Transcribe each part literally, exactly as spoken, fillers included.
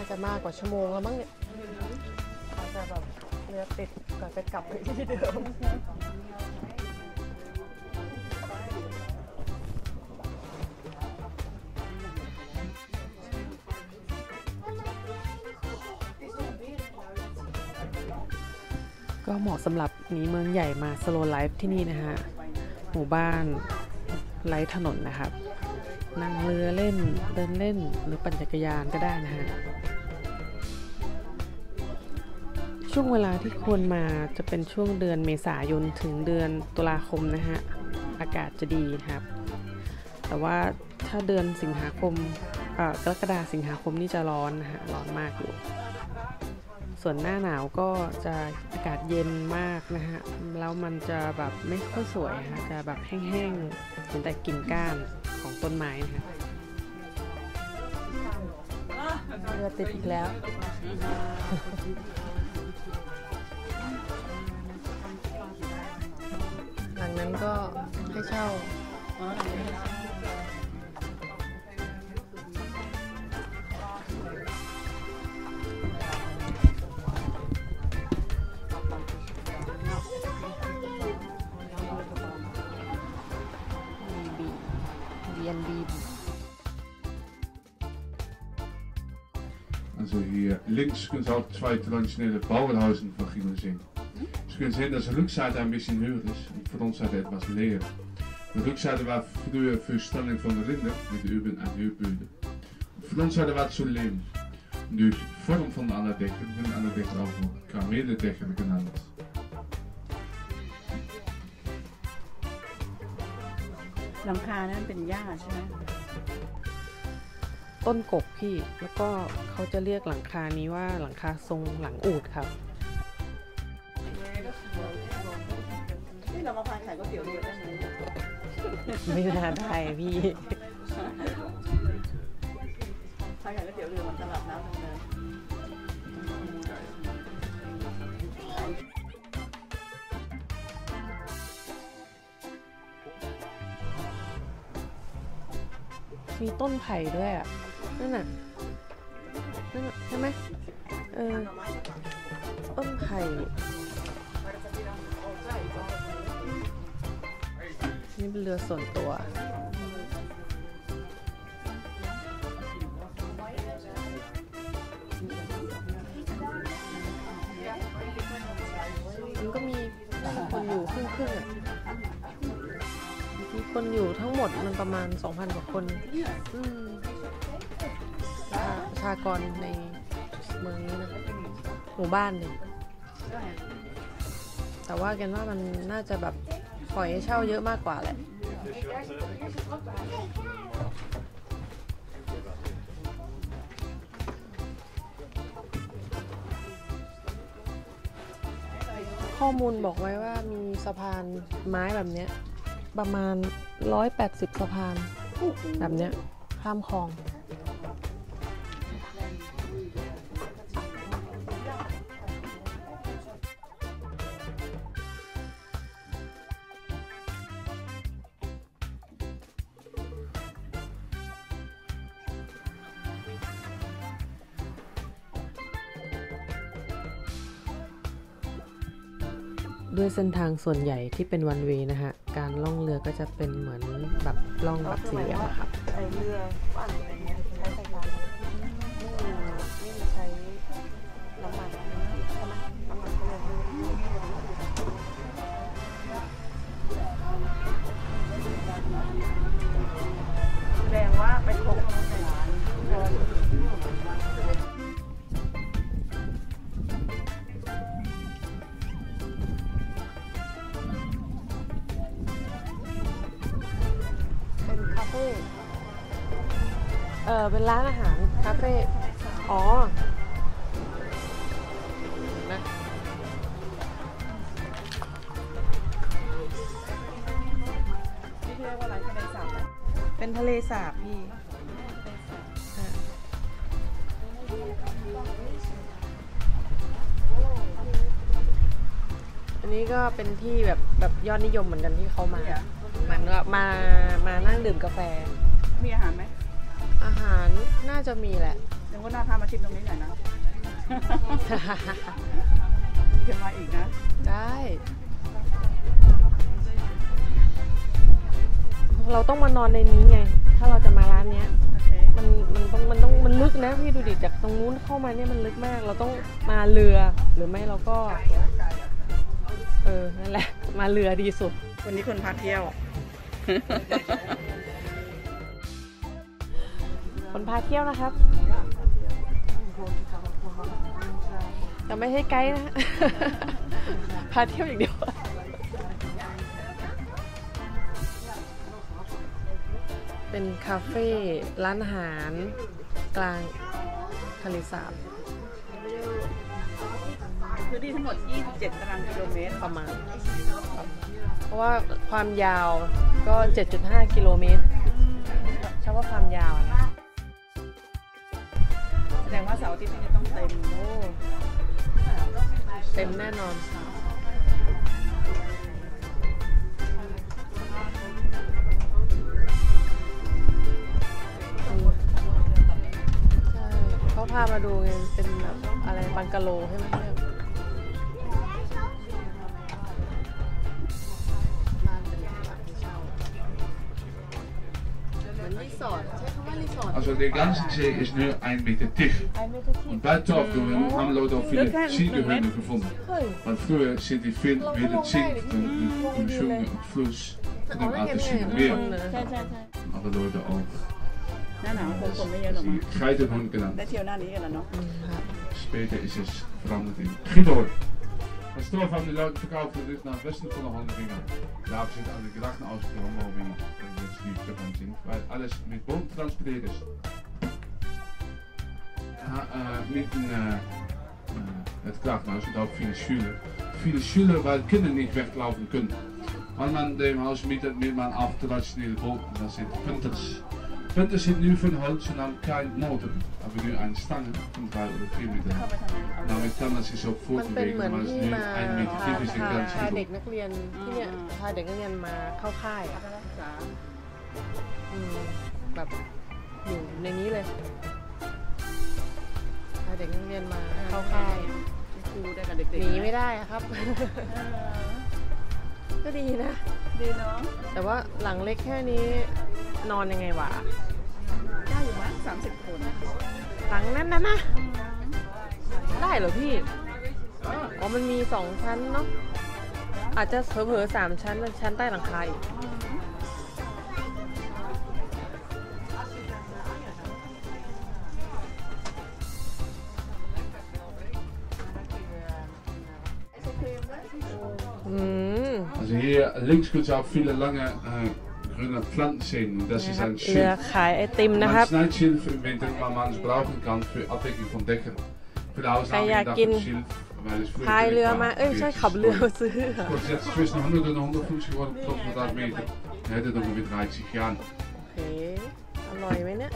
น่าจะมากกว่าชั่วโมงแล้วมั้งเนี่ยอาจจะแบบเรือติดก่อนจะกลับไปที่เดิมก็เหมาะสำหรับหนีเมืองใหญ่มาสโลว์ไลฟ์ที่นี่นะฮะหมู่บ้านไร้ถนนนะครับนั่งเรือเล่นเดินเล่นหรือปั่นจักรยานก็ได้นะฮะช่วงเวลาที่ควรมาจะเป็นช่วงเดือนเมษายนถึงเดือนตุลาคมนะฮะอากาศจะดีครับแต่ว่าถ้าเดือนสิงหาคมกรกฎาสิงหาคมนี่จะร้อนนะฮะร้อนมากอยู่ส่วนหน้าหนาวก็จะอากาศเย็นมากนะฮะแล้วมันจะแบบไม่ค่อยสวยฮะจะแบบแห้งๆเห็นแต่กิ่งก้านของต้นไม้นะคะเรือติดอีกแล้วหลังนั้นก็ให้เช่าAlso hier links kunt u ook twee traditionele bouwenhuizen van Gielen zien. Dus je kunt zien dat ze Rückseite een beetje höher is. Voor ons zijn het etwas leer. De Rückseite was früher Verstellung van de Rinder met Üben en Hörböden. Voor ons zijn er wat zo leem. Nu vorm van de Annadecker en Annadecker afval. Kan meerdere dekken genannt. Langka, dat is ja, is het?ต้นกกพี่แล้วก็เขาจะเรียกหลังคานี้ว่าหลังคาทรงหลังอูฐครับนี่เรามาพานขายก๋วยเตี๋ยวเรือได้ไหมไม่น่าได้พี่พานขายก๋วยเตี๋ยวเรือมันตลาดน้ำตรงนั้นมีต้นไผ่ด้วยอ่ะนั่นน่ะนั่นน่ะใช่ไหมเออต้นไผ่นี่เป็นเรือส่วนตัวมันก็มีคนอยู่ครึ่งๆอ่ะมีคนอยู่ทั้งหมดมันประมาณ สองพัน กว่าคนประชากรในเมืองนี้นะหมู่บ้านเนี่ยแต่ว่ากันว่ามันน่าจะแบบปล่อยให้เช่าเยอะมากกว่าแหละข้อมูลบอกไว้ว่ามีสะพานไม้แบบเนี้ยประมาณหนึ่งร้อยแปดสิบสะพานแบบเนี้ยข้ามคลองด้วยเส้นทางส่วนใหญ่ที่เป็นวันเวย์นะฮะการล่องเรือก็จะเป็นเหมือนแบบล่องแบบเสียค่ะไอเรือปั่นอะไรเงี้ยใช้ไฟฟ้าไม่ใช้น้ำมันน้ำมันก็เลยแรงว่าไปคงเออเป็นร้านอาหารคาเฟ่อ๋อนะที่เรียกว่าร้านทะเลสาบเป็นทะเลสาบพี่อันนี้ก็เป็นที่แบบแบบยอดนิยมเหมือนกันที่เขามาเหมือนว่ามามานั่งดื่มกาแฟมีอาหารไหมอาหารน่าจะมีแหละ เดี๋ยววันหน้าพามาชิมตรงนี้หน่อยนะเดี๋ยวมาอีกนะได้เราต้องมานอนในนี้ไงถ้าเราจะมาร้านเนี้ยมันมันต้องมันต้องมันลึกนะพี่ดูดิจากตรงนู้นเข้ามาเนี่ยมันลึกมากเราต้องมาเรือหรือไม่เราก็เออนั่นแหละมาเรือดีสุดวันนี้คนพาเที่ยวคนพาเที่ยวนะครับแต่ไม่ให้ไกด์นะพาเที่ยวอย่างเดียวเป็นคาเฟ่ร้านอาหารกลางทะเลสาบพื้นที่ทั้งหมดยี่สิบเจ็ดตารางกิโลเมตรประมาณเพราะว่าความยาวก็ เจ็ดจุดห้า กิโลเมตรเฉพาะความยาวนะแสดงว่าเสาร์อาทิตย์จะต้องเต็มโอ้เต็มแน่นอนพามาดูไงเป็นแบบอะไรบังกะโลใช่ไหมเนี่ยAlso der ganze See is nu een meter dicht. Want buitenaf door een aanloop al veel ziekenhuizen gevonden. Want vroeger zit die vin weer het zink en de jongen op vloes en dan laat de zink weer. Alle door de ogen.หน้าหนาวคนส่งไม่เยอะหรอกมั้งได้เที่ยวหน้านี้กันแล้วเนาะสเปนจะอิสส์เปลี่ยนไปกินดอร์แต่ตัวของที่เราที่เขาพูดถึงนั้นเป็นส่วนของฮันดิงก์ดาวซิดอันดิกรักน่าจะเป็นของฮันดิงก์แต่สิ่งที่เป็นจริงว่าทุกอย่างมีบอมทรานสเปอร์ต์มีเป็นนักกราฟน่าจะเป็นฟิลิชูลฟิลิชูลว่าเด็กไม่วิ่งลาวน์กันแต่มันเดิมฮัลส์มีแต่มีมันอัพทรานสเปอร์ต์บอมนั่นคือพันธุ์Punten zit nu van hout, ze namen kein noten. Hebben nu aan stangen van vijf of vier meter. Nou, ik kan dat ze zo voortbewegen, maar het is nu een meter diep is de grens hierop. พาเด็กนักเรียนที่เนี่ยพาเด็กนักเรียนมาเข้าค่ายอ่ะแบบอยู่ในนี้เลยพาเด็กนักเรียนมาเข้าค่ายครูได้กับเด็กหนีไม่ได้ครับก็ดีนะดีเนาะแต่ว่าหลังเล็กแค่นี้นอนยังไงวะได้อยู่มั้ยสามสิบคนหลังนั้นนะนะได้เหรอพี่อ๋อมันมีสองชั้นเนาะอาจจะเผลอๆสามชั้นเป็นชั้นใต้หลังคาอีกAlso hier links kunt u ook veel lange groene planten zien. Dat is een schilf. Man snijdt schilf in winter, maar man gebruikt het kan voor afdekking van dekken. Voor de huishouding dat het schilf. Hij leert maar, eh, zij gaat leert. Kort gezegd, het is nog honderd en honderd voet geworden tot honderd meter. Hij doet ongeveer dertig jaar. Oké, mooi winnen.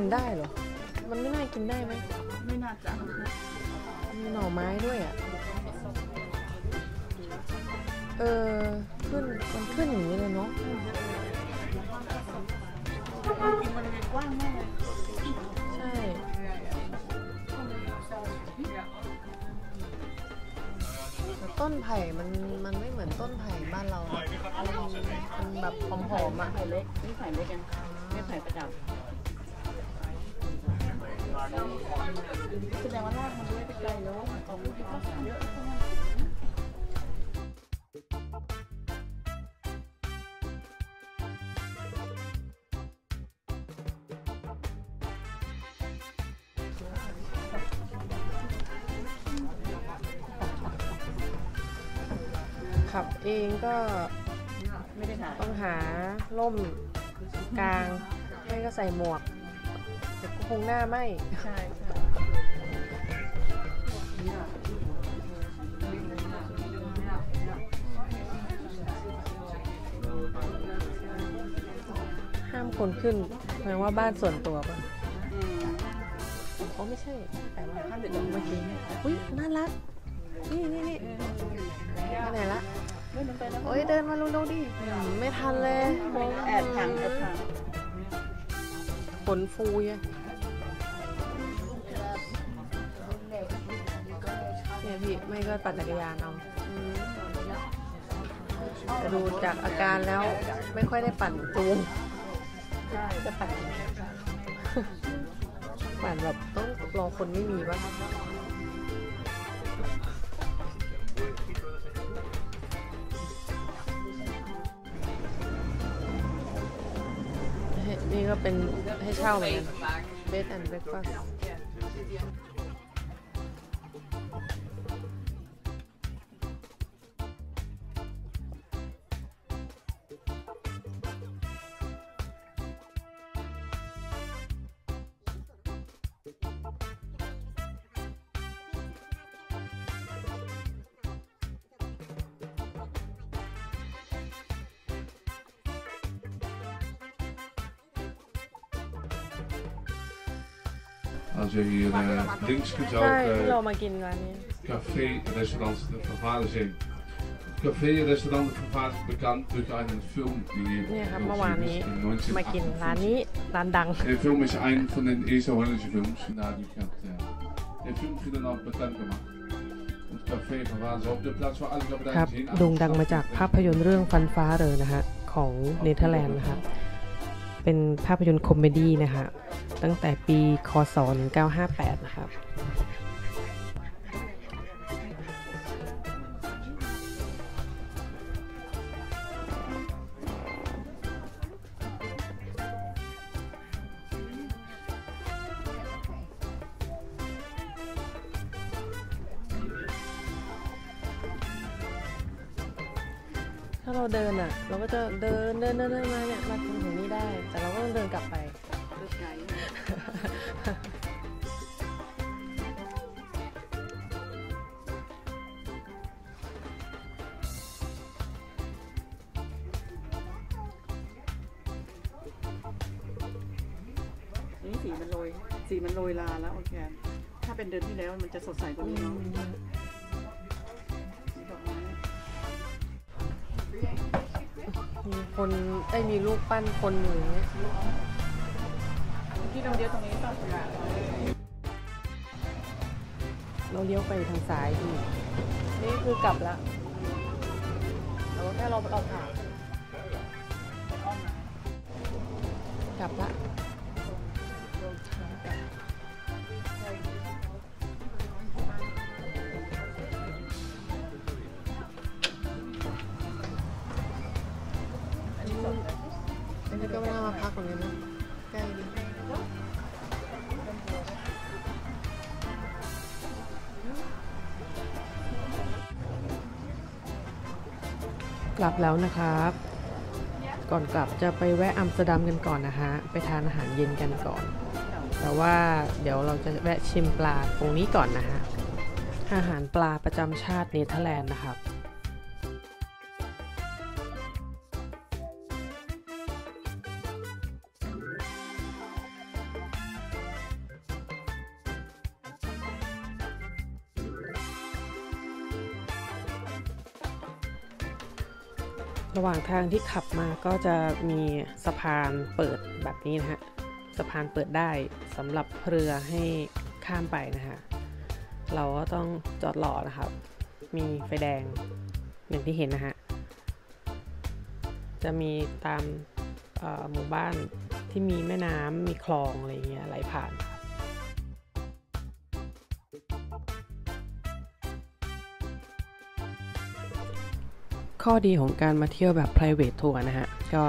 กินได้เหรอมันไม่น่ากินได้ไหมไม่น่าจะมีหน่อไม้ด้วยอ่ะเออขึ้นมันขึ้นอย่างนี้เลยเนาะมันเลยกว้างมากเลยใช่ต้นไผ่มันมันไม่เหมือนต้นไผ่บ้านเรามันแบบหอมๆอ่ะไผ่เล็กนี่ไผ่เล็กกันไม่ไผ่ประดับแสดงว่าหน้ามันด้วยไปไกลแล้วตรงนี้ก็เยอะ ขับเองก็ต้องหาร่มกลางไม่ก็ใส่หมวกแต่ก็คงหน้าไม่ใช่ห้ามคนขึ้นแปลว่าบ้านส่วนตัวป่ะอ๋อไม่ใช่แต่ว่าข้ามเด็กเมื่อกี้อุ้ยน่ารักนี่นี่นี่ไปไหนละโอ้ยเดินมาลุงดูดิไม่ทันเลยแอบถังแอบถังขนฟูยะเนี่ยพี่ไม่ก็ปั่นจักรยานเอาจะดูจากอาการแล้วไม่ค่อยได้ปั่นจูงจะปั่นปั่นแบบต้องรอคนไม่มีวะนี่ก็เป็นให้เช่าเหมือนกัน Bed and Breakfast Als je hier uh, links kunt ook uh, café restaurant de Vervaarder zijn. Café restaurant de Vervaarder bekend uit een film die hier in negentien achtentwintig. De film is een van de eerste Hollandse films. De film is dan al bekend gemaakt. Het café Vervaarder is op de plaats waar alle bedrijven zijn. โด่งดังมาจากภาพยนตร์เรื่องฟันฟ้าเรอนะฮะของเนเธอร์แลนด์นะคะเป็นภาพยนตร์คอมเมดี้นะคะตั้งแต่ปีคศหนึ่งพันเก้าร้อยห้าสิบแปดนะครับถ้าเราเดินอ่ะเราก็จะเดินเดินเดินเดินมาเนี่ยมาถึงตรงนี้ได้แต่เราก็ต้องเดินกลับไปนี่สีมันโรยสีมันโรยลาแล้วโอเคถ้าเป็นเดือนที่แล้วมันจะสดใสกว่านี้เนาะมีคนได้มีรูปปั้นคนหนึ่งที่เราเลี้ยวตรงนี้ต่อเราเลี้ยวไปทางซ้ายดีนี่คือกลับละแต่ว่าแค่เราไปออกทางกลับละอันนี้ก็ไม่น่ามาพักตรงนี้นะใกล้ดีกลับแล้วนะครับก่อนกลับจะไปแวะอัมสเตอร์ดัมกันก่อนนะฮะไปทานอาหารเย็นกันก่อนแต่ว่าเดี๋ยวเราจะแวะชิมปลาตรงนี้ก่อนนะฮะอาหารปลาประจำชาติเนเธอร์แลนด์นะครับระหว่างทางที่ขับมาก็จะมีสะพานเปิดแบบนี้นะฮะสะพานเปิดได้สำหรับเรือให้ข้ามไปนะฮะเราก็ต้องจอดรอนะครับมีไฟแดงอย่างที่เห็นนะฮะจะมีตามหมู่บ้านที่มีแม่น้ำมีคลองอะไรเงี้ยไหลผ่านข้อดีของการมาเที่ยวแบบ private tour นะฮะก็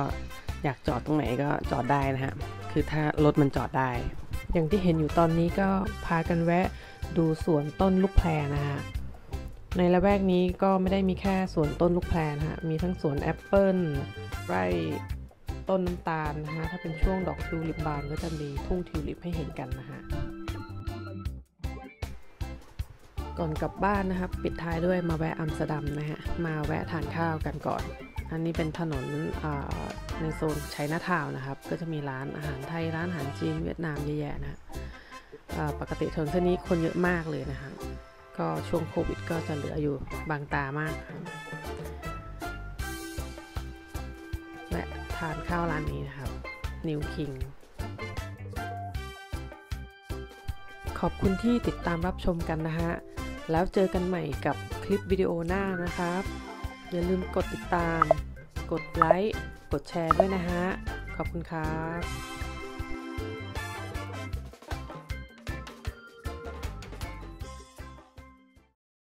อยากจอดตรงไหนก็จอดได้นะฮะคือถ้ารถมันจอดได้อย่างที่เห็นอยู่ตอนนี้ก็พากันแวะดูสวนต้นลูกแพรนะฮะ ในละแวกนี้ก็ไม่ได้มีแค่สวนต้นลูกแพรนะฮะมีทั้งสวนแอปเปิ้ลไร่ต้นน้ำตาลนะฮะถ้าเป็นช่วงดอกทิวลิปบานก็จะมีทุ่งทิวลิปให้เห็นกันนะฮะก่อนกลับบ้านนะครับปิดท้ายด้วยมาแวะอัมสเตอร์ดัมนะฮะมาแวะทานข้าวกันก่อนอันนี้เป็นถนนในโซนไชน่าทาวน์นะครับก็จะมีร้านอาหารไทยร้านอาหารจีนเวียดนามเยอะแยะนะปกติถนนเส้นนี้คนเยอะมากเลยนะฮะก็ช่วงโควิดก็จะเหลืออยู่บางตามากแวะทานข้าวร้านนี้นะครับนิวคิงขอบคุณที่ติดตามรับชมกันนะฮะแล้วเจอกันใหม่กับคลิปวิดีโอหน้านะครับอย่าลืมกดติดตามกดไลค์กดแชร์ด้วยนะฮะขอบคุณครับ